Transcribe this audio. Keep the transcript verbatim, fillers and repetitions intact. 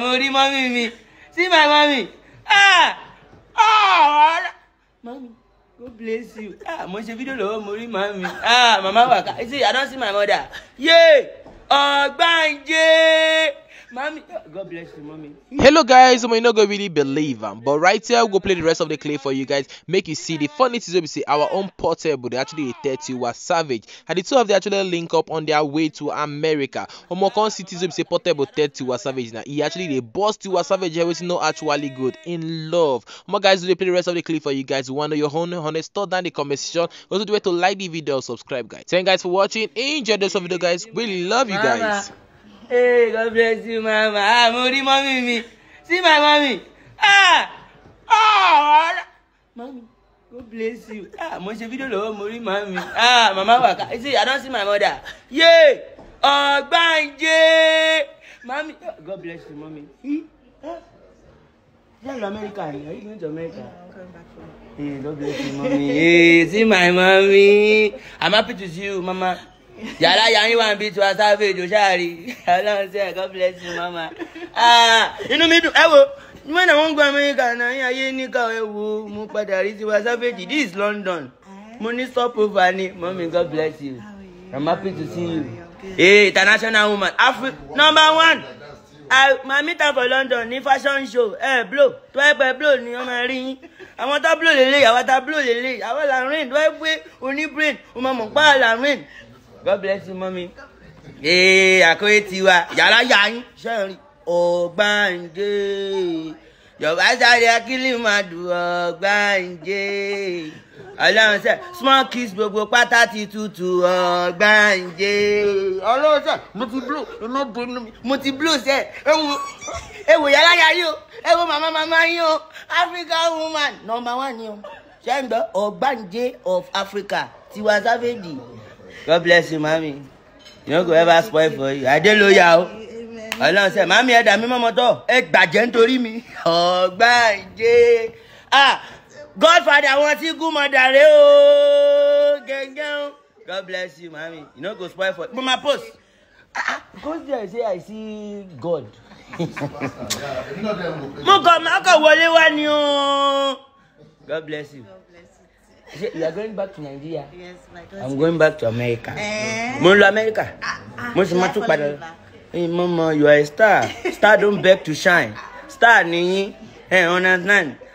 Mori, mommy, me. See my mommy. Ah! Oh! Mommy, God bless you. Ah, Moshe video love, Mori, mommy. Ah, Mama Waka. See, I don't see my mother. Yay! Oh, Banje! Mommy, God bless you, mommy. Hello guys, I'm not gonna really believe them, but right here we'll go play the rest of the clip for you guys, make you see the funny things we see. Our own Portable, they actually Tiwa Savage, and the two of them actually link up on their way to America. Omokon cities we see Portable Tiwa Savage now. He actually the boss Tiwa Savage here is not actually good in love. My guys, we'll play the rest of the clip for you guys. You want to know your own honest thought down in the comment section. Also do it to like the video, subscribe guys. Thank you guys for watching. Enjoy this video, guys. We love you guys. Hey, God bless you, Mama. Ah, Mori, mommy, me. See my mommy. Ah, oh, mommy. God bless you. Ah, Moshe video love, Mori, mommy. Ah, Mama Waka. See, I don't see my mother. Yay! Oh, Banje! Mommy. God bless you, mommy. Huh? You're American. Are you going to America? I'm going back home. Hey, God bless you, mommy. Hey, see my mommy. I'm happy to see you, Mama. Yala yani wan bi Tiwa Savage Shari. Alon say God bless you, Mama. Ah, inú mi dùn. Ewo, mo na won gba America na yin ayé ni ka ewo. Mo padà rí Tiwa Savage. This is London. Mo ní stop over ni. Mommy, God bless you. I'm happy to see you. Hey, international woman. Africa number one. I ma meet am for London ni fashion show. Eh, blow. To e blow ni o ma rí. Àwọn tó blow lele, àwọn tá blow lele. Àwọn la rain, do e pe oni brain. O ma mo pa la rain. God bless you, mommy. Hey, I call Tiwa. Yala yani, Shari. Oh, Banje. Your eyes are killing my dog, Banje. Alone, sir. Small kiss, but go part thirty-two to oh, Banje. Alone, sir. Multi blue, not blue. Multi blue, sir. Hey, we yala yani. Hey, we mama mama yo. African woman, number one yo. Shanda, oh, Banje of Africa. Tiwa Savage. God bless you, mommy. You don't go ever spoil for you. I don't know y'all. I don't say, mommy, I don't know. It's bad, gentle me. Oh, bad. Ah, Godfather, I want to see good mother. God bless you, mommy. You don't go spoil for you. Mama, post. Ah, post there, say, I see God. God bless you. You are going back to Nigeria. Yes, my God. I'm going back to America. Molo America. Most matu pada. Hey, Mama, you are a star. Star don't beg to shine. Star ni, hey, understand?